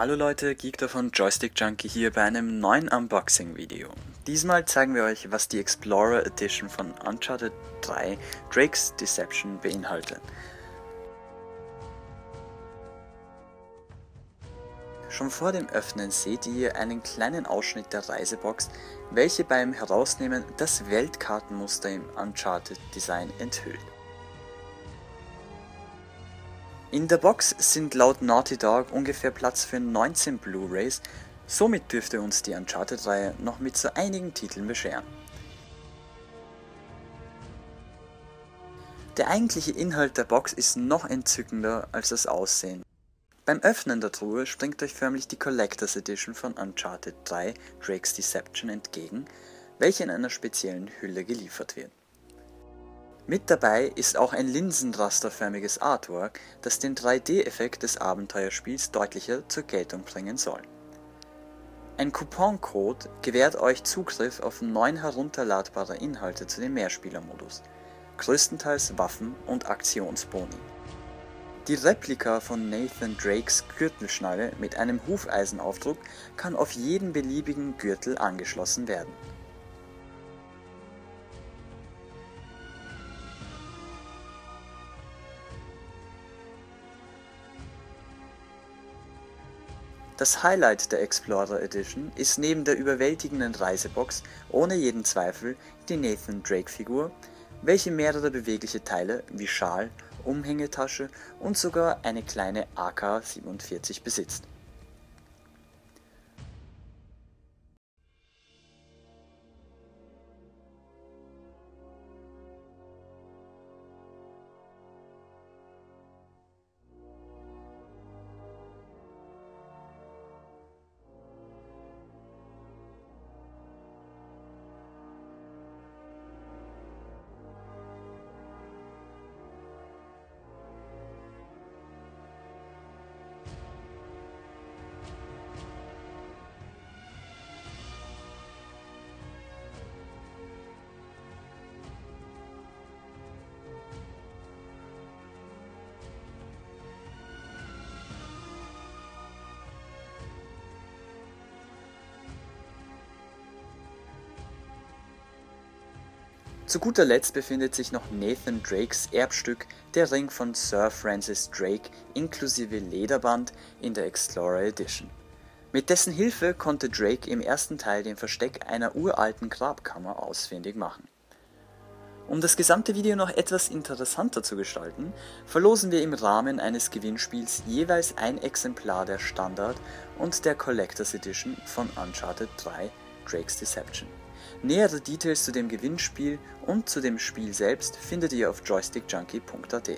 Hallo Leute, Geektor von Joystick Junkie hier bei einem neuen Unboxing-Video. Diesmal zeigen wir euch, was die Explorer Edition von Uncharted 3: Drake's Deception beinhaltet. Schon vor dem Öffnen seht ihr einen kleinen Ausschnitt der Reisebox, welche beim Herausnehmen das Weltkartenmuster im Uncharted-Design enthüllt. In der Box sind laut Naughty Dog ungefähr Platz für 19 Blu-rays, somit dürfte uns die Uncharted-Reihe noch mit so einigen Titeln bescheren. Der eigentliche Inhalt der Box ist noch entzückender als das Aussehen. Beim Öffnen der Truhe springt euch förmlich die Collectors Edition von Uncharted 3 Drake's Deception entgegen, welche in einer speziellen Hülle geliefert wird. Mit dabei ist auch ein linsenrasterförmiges Artwork, das den 3D-Effekt des Abenteuerspiels deutlicher zur Geltung bringen soll. Ein Couponcode gewährt euch Zugriff auf 9 herunterladbare Inhalte zu dem Mehrspielermodus, größtenteils Waffen und Aktionsboni. Die Replika von Nathan Drakes Gürtelschnalle mit einem Hufeisenaufdruck kann auf jeden beliebigen Gürtel angeschlossen werden. Das Highlight der Explorer Edition ist neben der überwältigenden Reisebox ohne jeden Zweifel die Nathan Drake Figur, welche mehrere bewegliche Teile wie Schal, Umhängetasche und sogar eine kleine AK-47 besitzt. Zu guter Letzt befindet sich noch Nathan Drakes Erbstück, der Ring von Sir Francis Drake inklusive Lederband in der Explorer Edition. Mit dessen Hilfe konnte Drake im ersten Teil den Versteck einer uralten Grabkammer ausfindig machen. Um das gesamte Video noch etwas interessanter zu gestalten, verlosen wir im Rahmen eines Gewinnspiels jeweils ein Exemplar der Standard- und der Collectors Edition von Uncharted 3: Drake's Deception. Nähere Details zu dem Gewinnspiel und zu dem Spiel selbst findet ihr auf joystickjunky.at.